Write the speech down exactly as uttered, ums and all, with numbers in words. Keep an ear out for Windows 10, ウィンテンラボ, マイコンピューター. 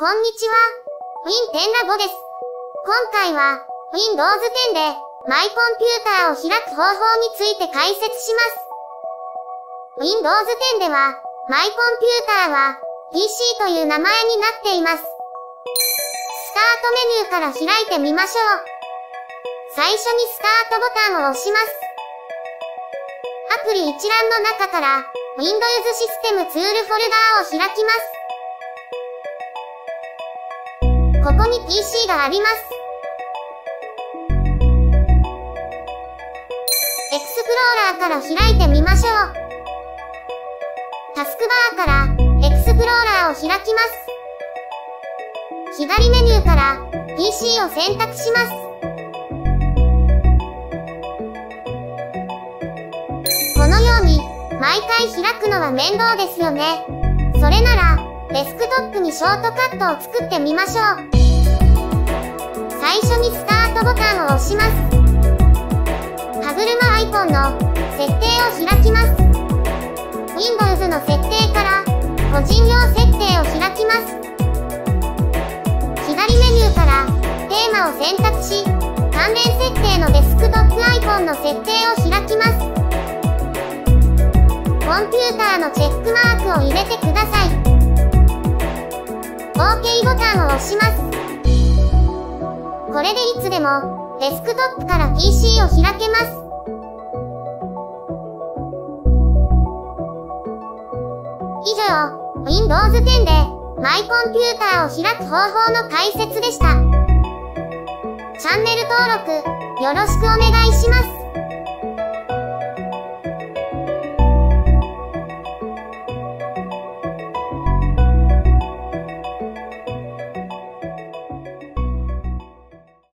こんにちは。ウィンテンラボです。今回は ウィンドウズテンでマイコンピューターを開く方法について解説します。ウィンドウズテンではマイコンピューターは ピーシー という名前になっています。スタートメニューから開いてみましょう。最初にスタートボタンを押します。アプリ一覧の中から Windows システムツールフォルダーを開きます。ここに ピーシー があります。エクスプローラーから開いてみましょう。タスクバーからエクスプローラーを開きます。左メニューから ピーシー を選択します。このように、毎回開くのは面倒ですよね。それなら、デスクトップにショートカットを作ってみましょう。最初にスタートボタンを押します。歯車アイコンの設定を開きます。Windows の設定から、個人用設定を開きます。左メニューから、テーマを選択し、関連設定のデスクトップアイコンの設定を開きます。コンピューターのチェックマークを入れてください。 オーケー ボタンを押します。これでいつでもデスクトップから ピーシー を開けます。以上、ウィンドウズテンでマイコンピューターを開く方法の解説でした。チャンネル登録よろしくお願いします。